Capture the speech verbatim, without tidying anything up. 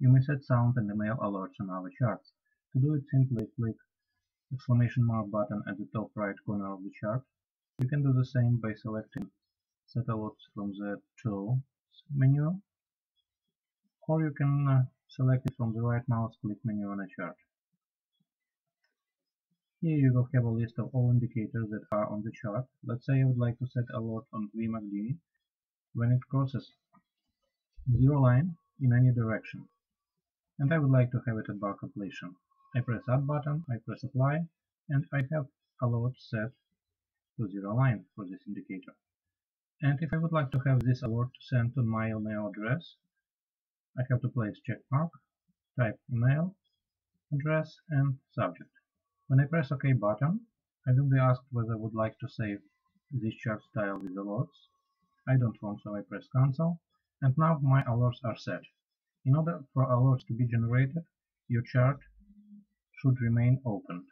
You may set sound and email alerts on our charts. To do it, simply click exclamation mark button at the top right corner of the chart. You can do the same by selecting set alerts from the tools menu, or you can uh, select it from the right mouse click menu on a chart. Here you will have a list of all indicators that are on the chart. Let's say I would like to set alert on V MACDini when it crosses zero line in any direction, and I would like to have it at bar completion. I press up button, I press apply, and I have alert set to zero line for this indicator. And if I would like to have this alert sent to my email address, I have to place check mark, type email address and subject. When I press OK button, I will be asked whether I would like to save this chart style with alerts. I don't want, so I press cancel, and now my alerts are set. In order for alerts to be generated, your chart should remain open.